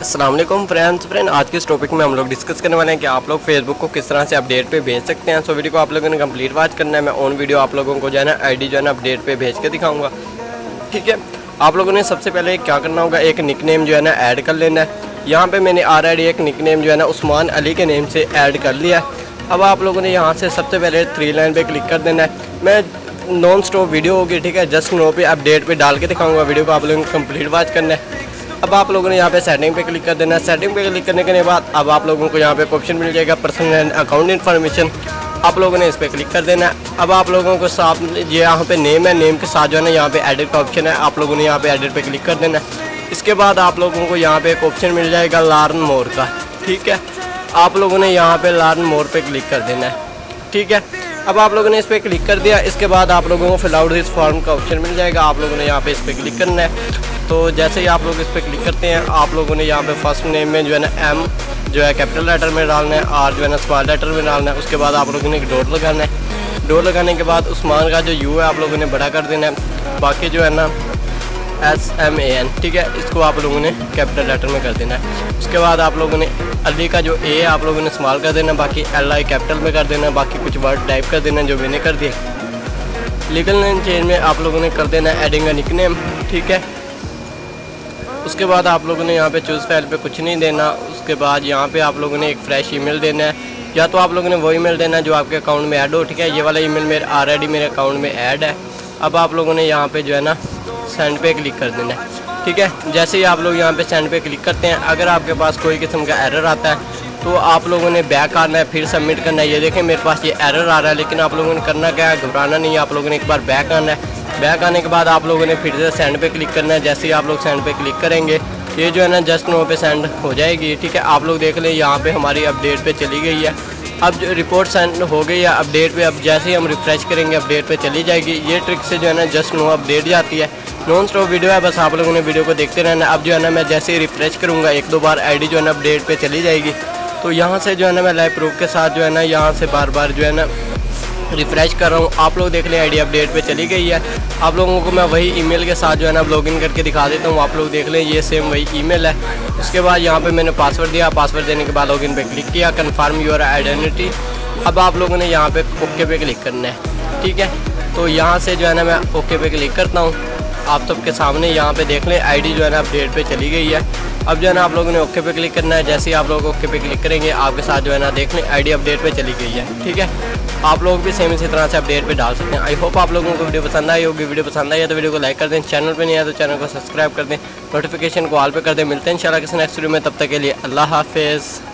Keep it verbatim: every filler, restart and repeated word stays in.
अस्सलाम वालेकुम friends friend आज के इस टॉपिक में हम लोग डिस्कस करने वाले हैं कि आप लोग फेसबुक को किस तरह से अपडेट पे भेज सकते हैं। सो वीडियो को आप लोगों ने कंप्लीट वॉच करना है। मैं ऑन वीडियो आप लोगों को जो है ना आईडी जो है ना अपडेट पे भेज के दिखाऊंगा। ठीक है, आप लोगों ने सबसे पहले क्या करना होगा, एक निकनेम जो है ना ऐड कर लेना है। यहाँ पर मैंने आर आई डी एक निकनेम जो है ना उस्मान अली के नेम से ऐड कर लिया। अब आप लोगों ने यहाँ से सबसे पहले थ्री लाइन पर क्लिक कर देना है। मैं नॉन स्टॉप वीडियो होगी, ठीक है, जस्ट नो पे अपडेट पर डाल के दिखाऊँगा। वीडियो को आप लोगों ने कम्प्लीट वॉच करना है। अब आप लोगों ने यहाँ पे सेटिंग पे क्लिक कर देना है। सेटिंग पे क्लिक करने के बाद अब आप लोगों को यहाँ पे ऑप्शन मिल जाएगा पर्सनल एंड अकाउंट इन्फॉर्मेशन, आप लोगों ने इस पर क्लिक कर देना है। अब आप लोगों को साथ ये यहाँ पे नेम है, नेम के साथ जो है ना यहाँ पे एडिट का ऑप्शन है, आप लोगों ने यहाँ पे एडिट पे क्लिक कर देना है। इसके बाद आप लोगों को यहाँ पे एक ऑप्शन मिल जाएगा लर्न मोर का, ठीक है, आप लोगों ने यहाँ पे लर्न मोर पे क्लिक कर देना है। ठीक है, अब आप लोगों ने इस पर क्लिक कर दिया। इसके बाद आप लोगों को फिल आउट दिस फॉर्म का ऑप्शन मिल जाएगा, आप लोगों ने यहाँ पे इस पर क्लिक करना है। तो जैसे ही आप लोग इस पर क्लिक करते हैं, आप लोगों ने यहाँ पे फर्स्ट नेम में जो है ना एम जो है कैपिटल लेटर में डालना है, आर जो है ना स्मॉल लेटर में डालना है। उसके बाद आप लोगों ने एक डॉट लगाना है। डॉट लगाने के बाद उस्मान का जो यू है आप लोगों ने बड़ा कर देना है, बाकी जो है ना एस एम ए एन, ठीक है, इसको आप लोगों ने कैपिटल लेटर में कर देना है। उसके बाद आप लोगों ने अली का जो ए है आप लोगों ने स्मॉल कर देना, बाकी एल आई कैपिटल में कर देना, बाकी कुछ वर्ड टाइप कर देना जो मैंने कर दिए। लीगल नेम चेंज में आप लोगों ने कर देना एडिंग अ निकनेम, ठीक है। उसके बाद आप लोगों ने यहाँ पे चूज़ फाइल पे कुछ नहीं देना। उसके बाद यहाँ पे आप लोगों ने एक फ्रेश ईमेल देना है, या तो आप लोगों ने वो ईमेल देना है जो आपके अकाउंट में ऐड हो, ठीक है। ये वाला ईमेल मेरा ऑलरेडी मेरे अकाउंट में ऐड है। अब आप लोगों ने यहाँ पे जो है ना सेंड पे क्लिक कर देना है, ठीक है। जैसे ही आप लोग यहाँ पर सेंड पे क्लिक करते हैं, अगर आपके पास कोई किस्म का एरर आता है तो आप लोगों ने बैक आना है, फिर सबमिट करना है। ये देखें मेरे पास ये एरर आ रहा है, लेकिन आप लोगों ने करना क्या है, घबराना नहीं है। आप लोगों ने एक बार बैक आना है। बैक आने के बाद आप लोगों ने फिर से सेंड पे क्लिक करना है। जैसे ही आप लोग सेंड पे क्लिक करेंगे ये जो है ना जस्ट नो पे सेंड हो जाएगी, ठीक है। आप लोग देख लें यहाँ पे हमारी अपडेट पे चली गई है। अब रिपोर्ट सेंड हो गई है अपडेट पे। अब जैसे ही हम रिफ्रेश करेंगे अपडेट पे चली जाएगी। ये ट्रिक से जो है ना जस्ट नो अपडेट जाती है। नॉन स्टॉप वीडियो है, बस आप लोगों ने वीडियो को देखते रहना। अब जो है ना मैं जैसे ही रिफ्रेश करूँगा एक दो बार आई डी जो है ना अपडेट पर चली जाएगी। तो यहाँ से जो है ना मैं लाइव प्रूफ के साथ जो है ना यहाँ से बार बार जो है ना रिफ्रेश कर रहा हूँ। आप लोग देख लें आईडी अपडेट पे चली गई है। आप लोगों को मैं वही ईमेल के साथ जो है ना लॉगिन करके दिखा देता हूँ। आप लोग देख लें ये सेम वही ईमेल है। उसके बाद यहाँ पे मैंने पासवर्ड दिया, पासवर्ड देने के बाद लॉगिन पे क्लिक किया, कंफर्म योर आइडेंटिटी। अब आप लोगों ने यहाँ पे ओके पे क्लिक करना है, ठीक है। तो यहाँ से जो है ना मैं ओके पे क्लिक करता हूँ। आप सबके सामने यहाँ पे देख लें आईडी जो है ना अपडेट पे चली गई है। अब जो है ना आप लोगों ने ओके पे क्लिक करना है। जैसे ही आप लोग ओके पे क्लिक करेंगे आपके साथ जो है ना देख लें आईडी अपडेट पे चली गई है, ठीक है। आप लोग भी सेम इसी तरह से अपडेट पे डाल सकते हैं। आई होप आप लोगों को वीडियो पसंद आई होगी। वीडियो पसंद आई है तो वीडियो को लाइक कर दें, चैनल पे नहीं आया तो चैनल को सब्सक्राइब कर दें, नोटिफिकेशन को ऑल पे कर दें। मिलते हैं इंशाल्लाह किसी नेक्स्ट वीडियो में, तब तक के लिए अल्लाह हाफिज़।